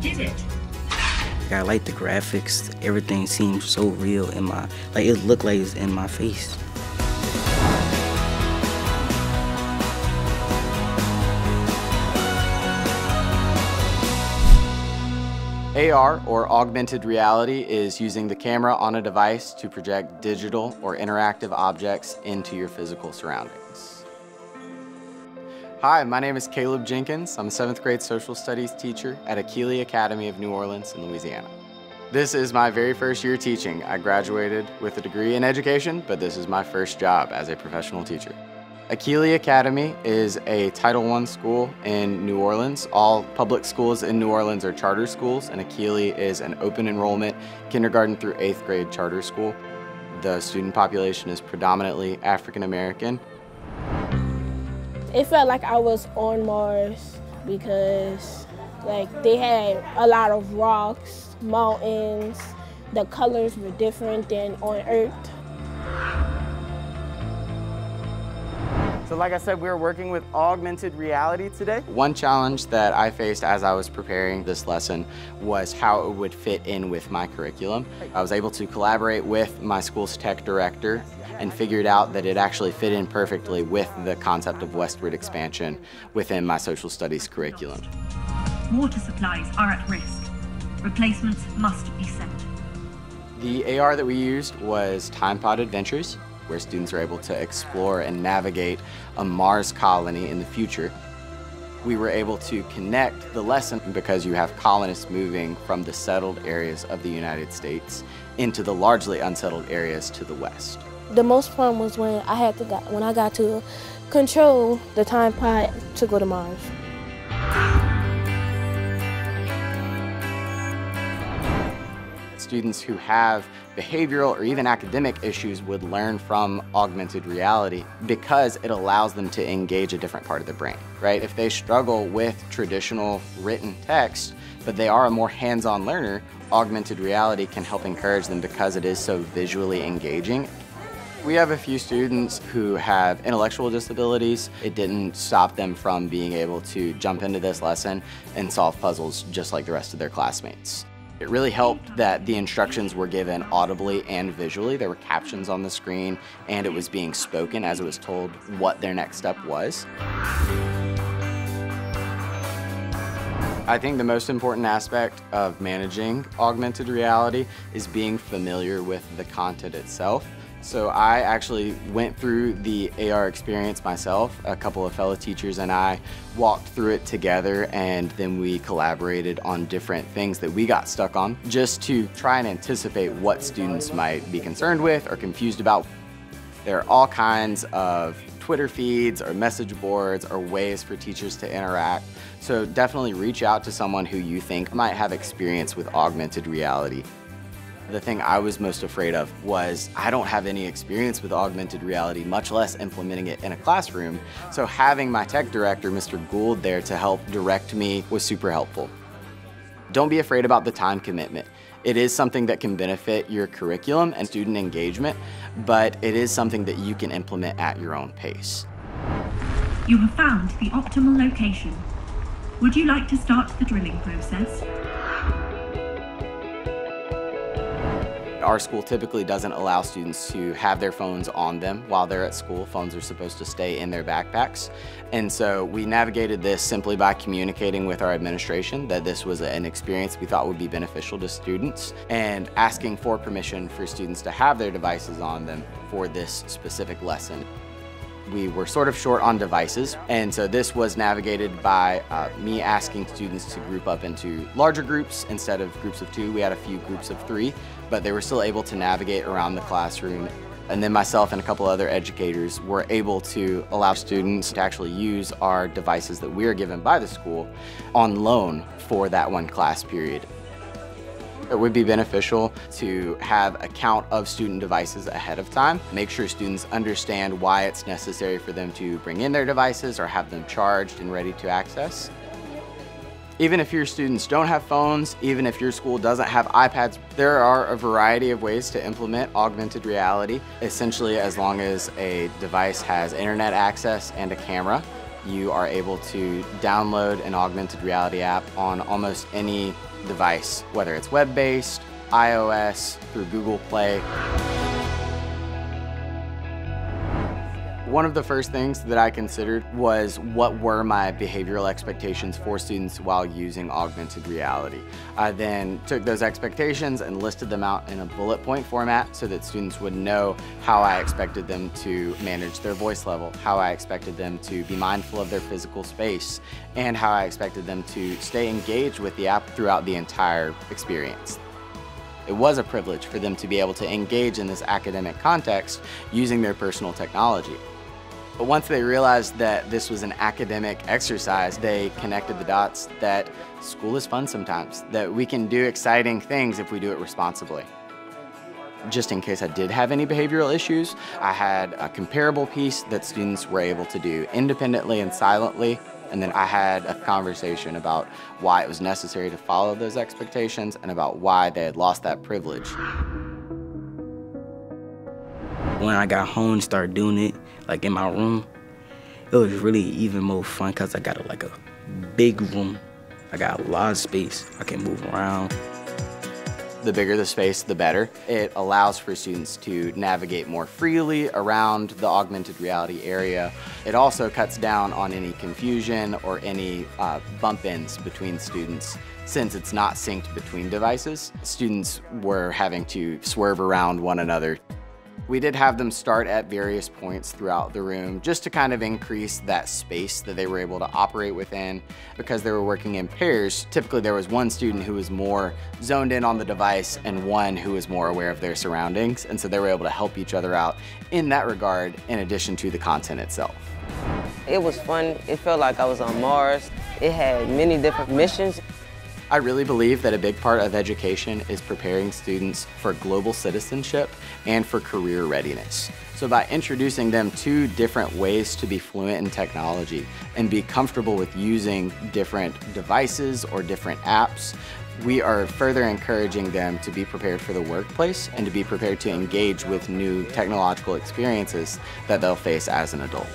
did it. I like the graphics. Everything seems so real in my, like it looked like it's in my face. AR, or augmented reality, is using the camera on a device to project digital or interactive objects into your physical surroundings. Hi, my name is Caleb Jenkins. I'm a 7th grade social studies teacher at Akili Academy of New Orleans in Louisiana. This is my very first year teaching. I graduated with a degree in education, but this is my first job as a professional teacher. Akili Academy is a Title I school in New Orleans. All public schools in New Orleans are charter schools, and Akili is an open enrollment kindergarten through 8th grade charter school. The student population is predominantly African American. It felt like I was on Mars because like they had a lot of rocks, mountains, the colors were different than on Earth. So like I said, we're working with augmented reality today. One challenge that I faced as I was preparing this lesson was how it would fit in with my curriculum. I was able to collaborate with my school's tech director and figured out that it actually fit in perfectly with the concept of westward expansion within my social studies curriculum. Water supplies are at risk. Replacements must be sent. The AR that we used was Time Pod Adventures, where students are able to explore and navigate a Mars colony in the future. We were able to connect the lesson because you have colonists moving from the settled areas of the United States into the largely unsettled areas to the west. The most fun was when I got to control the Time Pod to go to Mars. Students who have behavioral or even academic issues would learn from augmented reality because it allows them to engage a different part of the brain, right? If they struggle with traditional written text, but they are a more hands-on learner, augmented reality can help encourage them because it is so visually engaging. We have a few students who have intellectual disabilities. It didn't stop them from being able to jump into this lesson and solve puzzles just like the rest of their classmates. It really helped that the instructions were given audibly and visually. There were captions on the screen, and it was being spoken as it was told what their next step was. I think the most important aspect of managing augmented reality is being familiar with the content itself. So I actually went through the AR experience myself. A couple of fellow teachers and I walked through it together, and then we collaborated on different things that we got stuck on just to try and anticipate what students might be concerned with or confused about. There are all kinds of Twitter feeds or message boards or ways for teachers to interact. So definitely reach out to someone who you think might have experience with augmented reality. The thing I was most afraid of was I don't have any experience with augmented reality, much less implementing it in a classroom. So having my tech director, Mr. Gould, there to help direct me was super helpful. Don't be afraid about the time commitment. It is something that can benefit your curriculum and student engagement, but it is something that you can implement at your own pace. You have found the optimal location. Would you like to start the drilling process? Our school typically doesn't allow students to have their phones on them while they're at school. Phones are supposed to stay in their backpacks. And so we navigated this simply by communicating with our administration that this was an experience we thought would be beneficial to students and asking for permission for students to have their devices on them for this specific lesson. We were sort of short on devices, and so this was navigated by me asking students to group up into larger groups instead of groups of 2. We had a few groups of 3, but they were still able to navigate around the classroom. And then myself and a couple other educators were able to allow students to actually use our devices that we are given by the school on loan for that one class period. It would be beneficial to have a count of student devices ahead of time. Make sure students understand why it's necessary for them to bring in their devices or have them charged and ready to access. Even if your students don't have phones, even if your school doesn't have iPads, there are a variety of ways to implement augmented reality. Essentially, as long as a device has internet access and a camera, you are able to download an augmented reality app on almost any device, whether it's web-based, iOS, through Google Play. One of the first things that I considered was what were my behavioral expectations for students while using augmented reality. I then took those expectations and listed them out in a bullet point format so that students would know how I expected them to manage their voice level, how I expected them to be mindful of their physical space, and how I expected them to stay engaged with the app throughout the entire experience. It was a privilege for them to be able to engage in this academic context using their personal technology. But once they realized that this was an academic exercise, they connected the dots that school is fun sometimes, that we can do exciting things if we do it responsibly. Just in case I did have any behavioral issues, I had a comparable piece that students were able to do independently and silently, and then I had a conversation about why it was necessary to follow those expectations and about why they had lost that privilege. When I got home and started doing it, like in my room, it was really even more fun because I got like a big room. I got a lot of space. I can move around. The bigger the space, the better. It allows for students to navigate more freely around the augmented reality area. It also cuts down on any confusion or any bump-ins between students. Since it's not synced between devices, students were having to swerve around one another. We did have them start at various points throughout the room just to kind of increase that space that they were able to operate within. Because they were working in pairs, typically there was one student who was more zoned in on the device and one who was more aware of their surroundings. And so they were able to help each other out in that regard, in addition to the content itself. It was fun. It felt like I was on Mars. It had many different missions. I really believe that a big part of education is preparing students for global citizenship and for career readiness. So by introducing them to different ways to be fluent in technology and be comfortable with using different devices or different apps, we are further encouraging them to be prepared for the workplace and to be prepared to engage with new technological experiences that they'll face as an adult.